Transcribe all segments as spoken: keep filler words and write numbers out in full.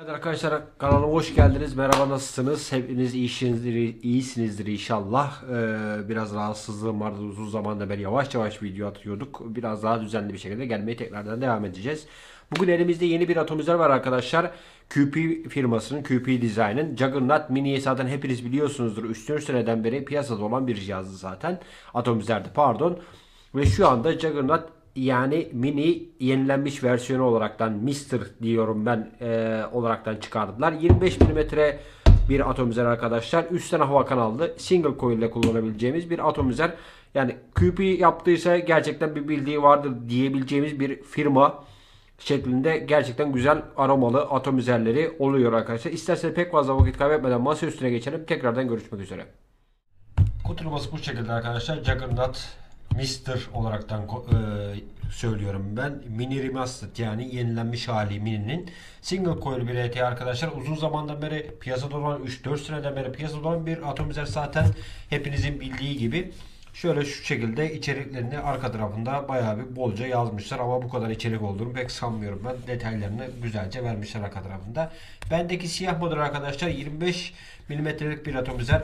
Evet arkadaşlar, kanalıma hoş geldiniz. Merhaba, nasılsınız? Hepiniz iyisinizdir, iyisinizdir inşallah. Ee, biraz rahatsızlığım vardı. Uzun zamanda ben yavaş yavaş video atıyorduk. Biraz daha düzenli bir şekilde gelmeye tekrardan devam edeceğiz. Bugün elimizde yeni bir atomizer var arkadaşlar. Q P firmasının, Q P DESIGN'ın Juggerknot Mini'yi zaten hepiniz biliyorsunuzdur. Üstün seneden beri piyasada olan bir cihazdı zaten. Atomizerdi pardon. Ve şu anda Juggerknot, yani mini yenilenmiş versiyonu olaraktan Mr diyorum ben e, olaraktan çıkardılar. yirmi beş milimetre bir atomizer arkadaşlar. üç tane hava kanalı single coil ile kullanabileceğimiz bir atomizer. Yani Q P yaptıysa gerçekten bir bildiği vardır diyebileceğimiz bir firma şeklinde gerçekten güzel aromalı atomizerleri oluyor arkadaşlar. İsterseniz pek fazla vakit kaybetmeden masa üstüne geçelim. Tekrardan görüşmek üzere. Kutulaması bu şekilde arkadaşlar. Juggerknot Mr olaraktan e, söylüyorum ben. Mini Remastered, yani yenilenmiş hali Mini'nin. Single coil bir R T arkadaşlar. Uzun zamandan beri piyasada olan, üç dört seneden beri piyasada olan bir atomizer zaten hepinizin bildiği gibi. Şöyle şu şekilde içeriklerini arka tarafında bayağı bir bolca yazmışlar ama bu kadar içerik olduğunu pek sanmıyorum ben. Detaylarını güzelce vermişler arka tarafında. Bendeki siyah model arkadaşlar yirmi beş milimetrelik bir atomizer.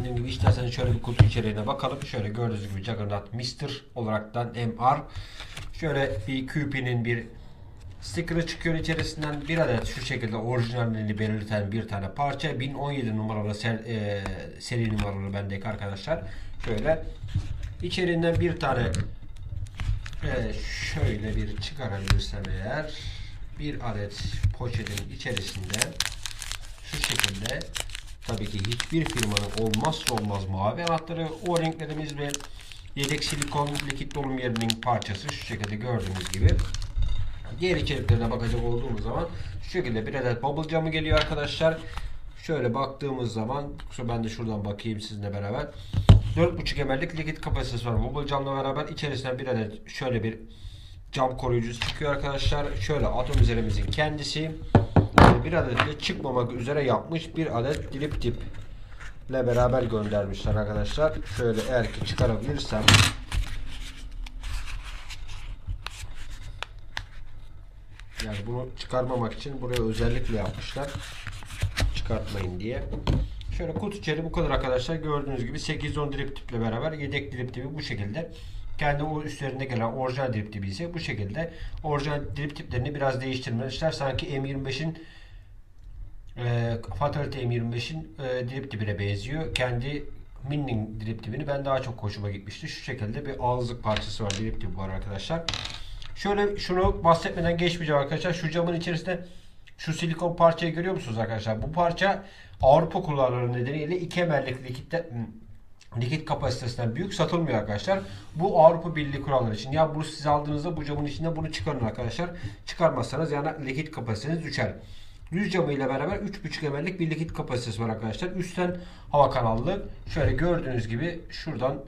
Dediğim gibi isterseniz şöyle bir kutu içeriğine bakalım. Şöyle gördüğünüz gibi Juggerknot Mr olaraktan M R. Şöyle bir Q P'nin bir sticker'ı çıkıyor içerisinden. Bir adet şu şekilde orijinalini belirten bir tane parça. bin on yedi numaralı ser, e, seri numaralı bendeki arkadaşlar. Şöyle içeriğinden bir tane e, şöyle bir çıkarabilirsem eğer, bir adet poşetin içerisinde şu şekilde. Tabii ki hiçbir firmanın olmazsa olmaz mavi anahtarı, o-ringlerimiz ve yedek silikon likit dolum yerinin parçası şu şekilde gördüğünüz gibi. Diğer içeriklerine bakacak olduğumuz zaman şu şekilde bir adet bubble camı geliyor arkadaşlar. Şöyle baktığımız zaman, ben de şuradan bakayım sizinle beraber. dört buçuk milimetrelik likit kapasitesi var bubble camla beraber. İçerisinden bir adet şöyle bir cam koruyucusu çıkıyor arkadaşlar. Şöyle atomizerimizin kendisi. Bir adet de çıkmamak üzere yapmış bir adet drip tip ile beraber göndermişler arkadaşlar. Şöyle eğer ki çıkarabilirsem yani bunu çıkarmamak için buraya özellikle yapmışlar, çıkartmayın diye. Şöyle kutu içeri bu kadar arkadaşlar. Gördüğünüz gibi sekiz on drip tip ile beraber yedek drip tipi bu şekilde. Kendi o üstlerinde gelen orijinal drip tipi ise bu şekilde. Orijinal drip tiplerini biraz değiştirmişler. Sanki M yirmi beşin e, Fatality M yirmi beşin e, drip tipine benziyor. Kendi Mini'nin drip tipini ben daha çok hoşuma gitmişti. Şu şekilde bir ağızlık parçası var. Drip tipi var arkadaşlar. Şöyle şunu bahsetmeden geçmeyeceğim arkadaşlar. Şu camın içerisinde şu silikon parçayı görüyor musunuz arkadaşlar? Bu parça Avrupa kuralları nedeniyle iki milimetrelik likitte likit kapasitesinden büyük satılmıyor arkadaşlar. Bu Avrupa Birliği kuralları için. Ya bunu siz aldığınızda bu camın içinde bunu çıkarın arkadaşlar. Çıkarmazsanız yani likit kapasiteniz düşer. Düz camı ile beraber üç buçuk milimetrelik bir likit kapasitesi var arkadaşlar. Üstten hava kanallı. Şöyle gördüğünüz gibi şuradan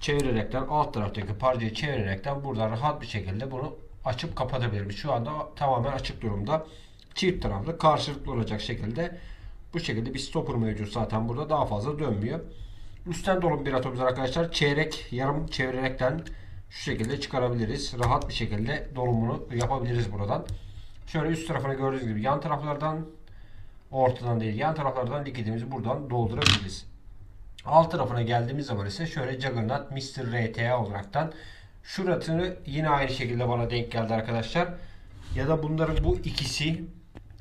çevirerekten, alt taraftaki parçayı çevirerekten buradan rahat bir şekilde bunu açıp kapatabilirim. Şu anda tamamen açık durumda. Çift taraflı karşılıklı olacak şekilde. Bu şekilde bir stopper mevcut zaten burada. Daha fazla dönmüyor. Üstten dolum bir atomizer arkadaşlar. Çeyrek, yarım çevirerekten şu şekilde çıkarabiliriz. Rahat bir şekilde dolumunu yapabiliriz buradan. Şöyle üst tarafına gördüğünüz gibi yan taraflardan, ortadan değil yan taraflardan likidimizi buradan doldurabiliriz. Alt tarafına geldiğimiz zaman ise şöyle Juggerknot Mr R T A olaraktan şurasını yine aynı şekilde bana denk geldi arkadaşlar. Ya da bunların bu ikisi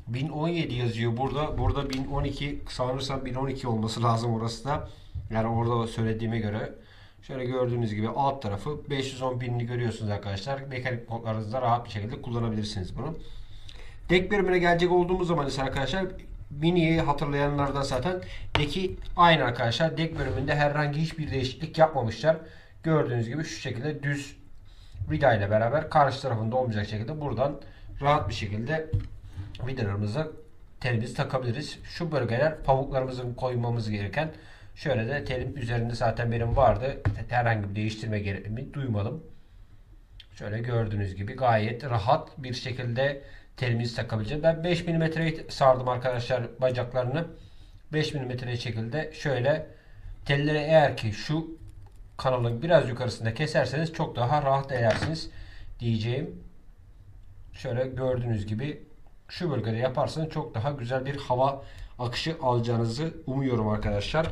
bin on yedi yazıyor burada. Burada bin on iki, sanırsam bin on iki olması lazım orası da. Yani orada söylediğime göre şöyle gördüğünüz gibi alt tarafı beş yüz on pin'ini görüyorsunuz arkadaşlar. Mekanik kodlarınızda rahat bir şekilde kullanabilirsiniz bunu. Dek birimine gelecek olduğumuz zaman ise arkadaşlar Mini'yi hatırlayanlardan zaten deki aynı arkadaşlar. Dek bölümünde herhangi hiçbir değişiklik yapmamışlar. Gördüğünüz gibi şu şekilde düz vida ile beraber karşı tarafında olmayacak şekilde buradan rahat bir şekilde vidalarımıza telimizi takabiliriz. Şu bölgeler pamuklarımızın koymamız gereken. Şöyle de telim üzerinde zaten benim vardı. Herhangi bir değiştirme gereğini duymadım. Şöyle gördüğünüz gibi gayet rahat bir şekilde telimizi takabileceğiz. Ben beş milimetreye sardım arkadaşlar bacaklarını. beş milimetre şekilde şöyle telleri eğer ki şu kanalın biraz yukarısında keserseniz çok daha rahat edersiniz diyeceğim. Şöyle gördüğünüz gibi şu bölgede yaparsanız çok daha güzel bir hava akışı alacağınızı umuyorum arkadaşlar.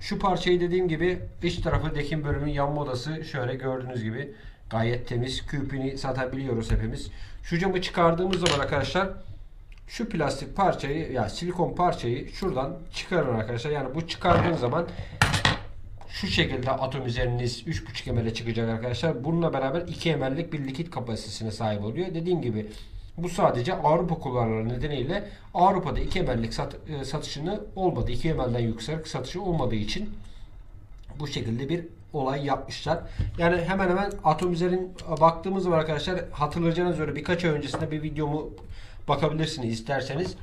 Şu parçayı dediğim gibi iç tarafı dekim bölümünün yanma odası, şöyle gördüğünüz gibi gayet temiz. Q P'ni satabiliyoruz hepimiz. Şu camı çıkardığımız zaman arkadaşlar şu plastik parçayı ya yani silikon parçayı şuradan çıkarın arkadaşlar. Yani bu çıkardığınız zaman şu şekilde atom üzeriniz üç buçuk milimetre çıkacak arkadaşlar. Bununla beraber iki milimetrelik bir likit kapasitesine sahip oluyor. Dediğim gibi bu sadece Avrupa kullanıcıları nedeniyle Avrupa'da iki milimetrelik sat, e, satışını olmadı. iki milimetreden yüksek satışı olmadığı için bu şekilde bir olay yapmışlar. Yani hemen hemen atom üzerine baktığımız zaman arkadaşlar hatırlayacağınız öyle birkaç ay öncesinde bir videomu bakabilirsiniz isterseniz.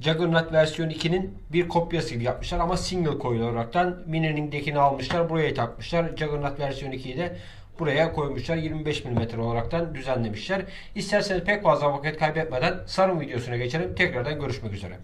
Juggerknot versiyon iki'nin bir kopyası gibi yapmışlar ama single coil olaraktan Minening'dekini almışlar, buraya takmışlar. Juggerknot versiyon iki'yi de buraya koymuşlar. yirmi beş milimetre olaraktan düzenlemişler. İsterseniz pek fazla vakit kaybetmeden sarım videosuna geçelim. Tekrardan görüşmek üzere.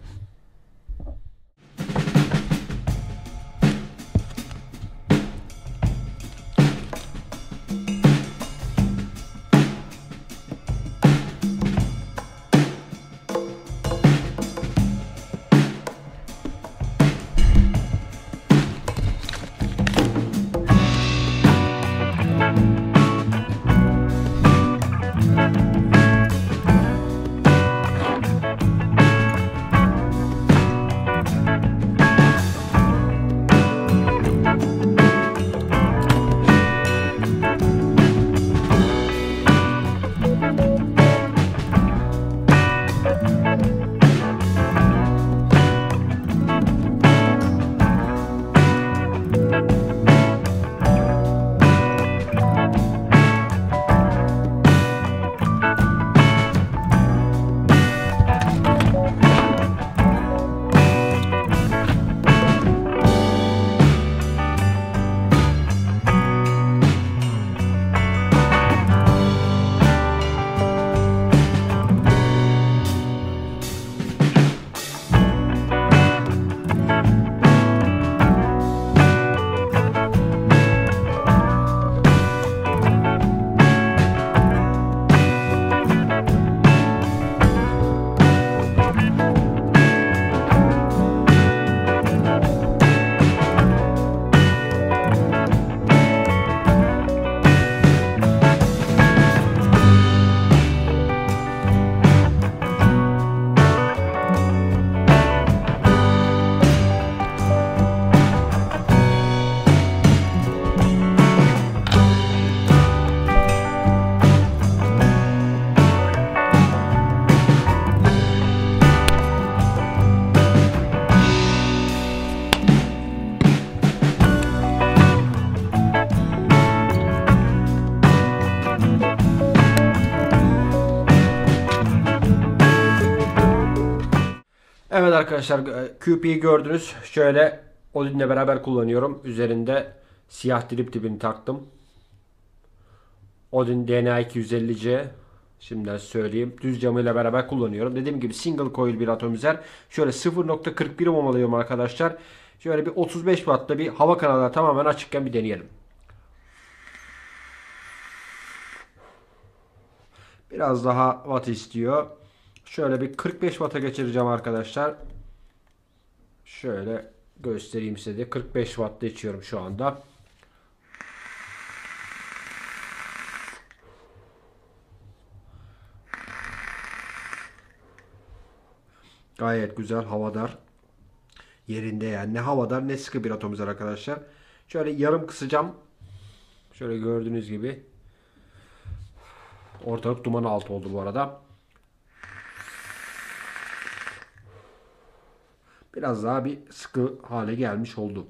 Evet arkadaşlar, Q P'yi gördünüz. Şöyle Odin'le beraber kullanıyorum. Üzerinde siyah drip dibini taktım. Odin D N A iki yüz elli C. Şimdiden söyleyeyim. Düz camıyla beraber kullanıyorum. Dediğim gibi single coil bir atomizer. Şöyle sıfır nokta kırk bir ohm alıyorum arkadaşlar. Şöyle bir otuz beş watt'ta bir hava kanalı tamamen açıkken bir deneyelim. Biraz daha watt istiyor. Şöyle bir kırk beş watt'a geçireceğim arkadaşlar. Şöyle göstereyim size de. kırk beş watt'ta içiyorum şu anda. Gayet güzel, havadar. Yerinde yani. Ne havadar ne sıkı bir atomizer arkadaşlar. Şöyle yarım kısacağım. Şöyle gördüğünüz gibi. Ortalık duman altı oldu bu arada. Biraz daha bir sıkı hale gelmiş oldu.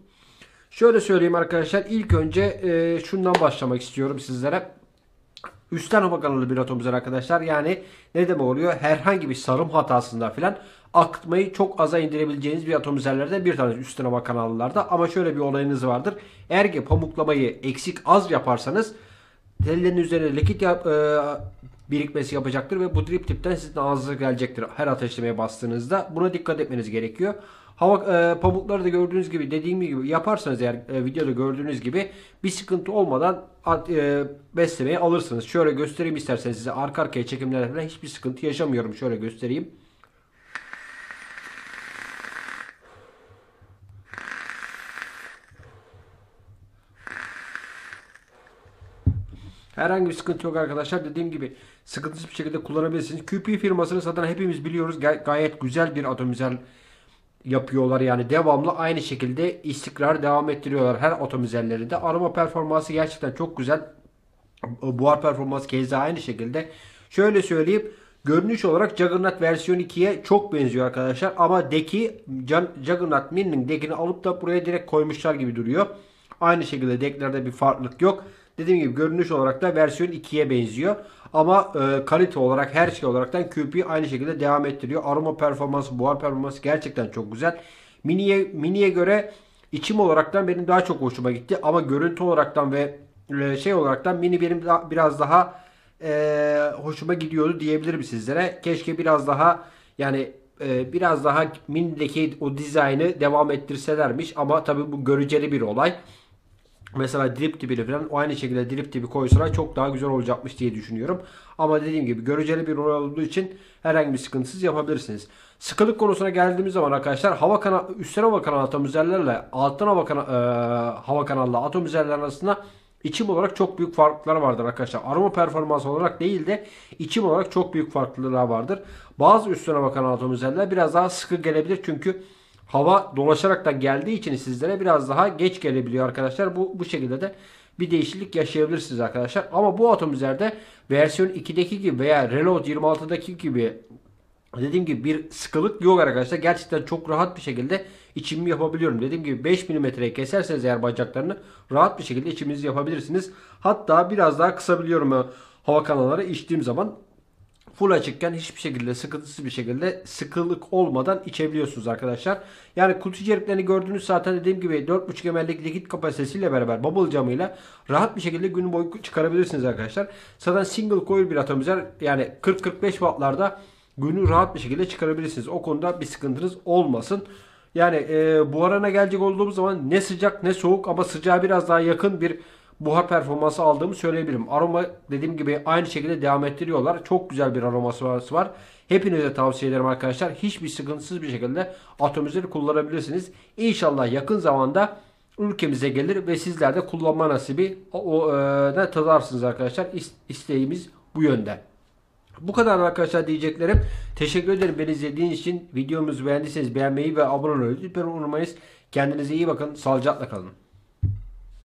Şöyle söyleyeyim arkadaşlar. İlk önce e, şundan başlamak istiyorum sizlere. Üstten hava kanalı bir atomizer arkadaşlar. Yani ne demek oluyor? Herhangi bir sarım hatasında filan akıtmayı çok aza indirebileceğiniz bir atomizerlerde bir tanesi üstten hava kanallarda. Ama şöyle bir olayınız vardır. Eğer ki pamuklanmayı eksik az yaparsanız tellerin üzerine likit yap, e, birikmesi yapacaktır ve bu drip tipten sizin ağzınıza gelecektir her ateşlemeye bastığınızda. Buna dikkat etmeniz gerekiyor. Hava e, pamukları da gördüğünüz gibi, dediğim gibi yaparsanız eğer, e, videoda gördüğünüz gibi bir sıkıntı olmadan e, beslemeyi alırsınız. Şöyle göstereyim isterseniz size, arka arkaya çekimlerden hiçbir sıkıntı yaşamıyorum. Şöyle göstereyim. Herhangi bir sıkıntı yok arkadaşlar. Dediğim gibi sıkıntısız bir şekilde kullanabilirsiniz. Q P firmasını zaten hepimiz biliyoruz. Gay gayet güzel bir atomizer yapıyorlar. Yani devamlı aynı şekilde istikrar devam ettiriyorlar her atomizerlerinde. Aroma performansı gerçekten çok güzel. Buhar performansı keza aynı şekilde. Şöyle söyleyeyim. Görünüş olarak Juggerknot versiyon ikiye çok benziyor arkadaşlar. Ama deki Juggerknot Mini'nin dekini alıp da buraya direkt koymuşlar gibi duruyor. Aynı şekilde deklerde bir farklılık yok. Dediğim gibi görünüş olarak da versiyon ikiye benziyor. Ama e, kalite olarak, her şey olaraktan Q P aynı şekilde devam ettiriyor. Aroma performansı, buhar performansı gerçekten çok güzel. Mini'ye mini'ye göre içim olaraktan benim daha çok hoşuma gitti. Ama görüntü olaraktan ve e, şey olaraktan Mini benim da, biraz daha e, hoşuma gidiyordu diyebilirim sizlere. Keşke biraz daha yani... biraz daha Mini'deki o dizaynı devam ettirselermiş, ama tabi bu göreceli bir olay. Mesela drip tipiyle falan aynı şekilde drip tipi koysalar çok daha güzel olacakmış diye düşünüyorum. Ama dediğim gibi göreceli bir olay olduğu için herhangi bir sıkıntısız yapabilirsiniz. Sıkılık konusuna geldiğimiz zaman arkadaşlar, hava kana üstten hava kanal atomizerlerle alttan hava kana e hava kanallı atomizerler arasında İçim olarak çok büyük farklılıklar vardır arkadaşlar. Aroma performansı olarak değil de içim olarak çok büyük farklılıklar vardır. Bazı üstüne bakan atomizerler biraz daha sıkı gelebilir. Çünkü hava dolaşarak da geldiği için sizlere biraz daha geç gelebiliyor arkadaşlar. Bu, bu şekilde de bir değişiklik yaşayabilirsiniz arkadaşlar. Ama bu atomizerde versiyon ikideki gibi veya Reload yirmi altıdaki gibi dediğim gibi bir sıkılık yok arkadaşlar. Gerçekten çok rahat bir şekilde içimi yapabiliyorum. Dediğim gibi beş milimetreye keserseniz eğer bacaklarını rahat bir şekilde içimizi yapabilirsiniz. Hatta biraz daha kısabiliyorum hava kanalları içtiğim zaman. Full açıkken hiçbir şekilde sıkıntısız bir şekilde sıkılık olmadan içebiliyorsunuz arkadaşlar. Yani kutu içeriklerini gördüğünüz zaten dediğim gibi dört buçuk mililitrelik likit kapasitesiyle beraber bubble camıyla rahat bir şekilde gün boyu çıkarabilirsiniz arkadaşlar. Zaten single coil bir atomizer, yani kırk kırk beş wattlarda günü rahat bir şekilde çıkarabilirsiniz. O konuda bir sıkıntınız olmasın. Yani e, buharına gelecek olduğumuz zaman ne sıcak ne soğuk, ama sıcağa biraz daha yakın bir buhar performansı aldığımı söyleyebilirim. Aroma dediğim gibi aynı şekilde devam ettiriyorlar. Çok güzel bir aroması var. Hepinize tavsiye ederim arkadaşlar. Hiçbir sıkıntısız bir şekilde atomizeri kullanabilirsiniz. İnşallah yakın zamanda ülkemize gelir ve sizler de kullanma nasibi o, e, tadarsınız arkadaşlar. İsteğimiz bu yönde. Bu kadar arkadaşlar diyeceklerim. Teşekkür ederim beni izlediğiniz için. Videomuzu beğendiyseniz beğenmeyi ve abone olmayı lütfen unutmayınız. Kendinize iyi bakın. Sağlıcakla kalın.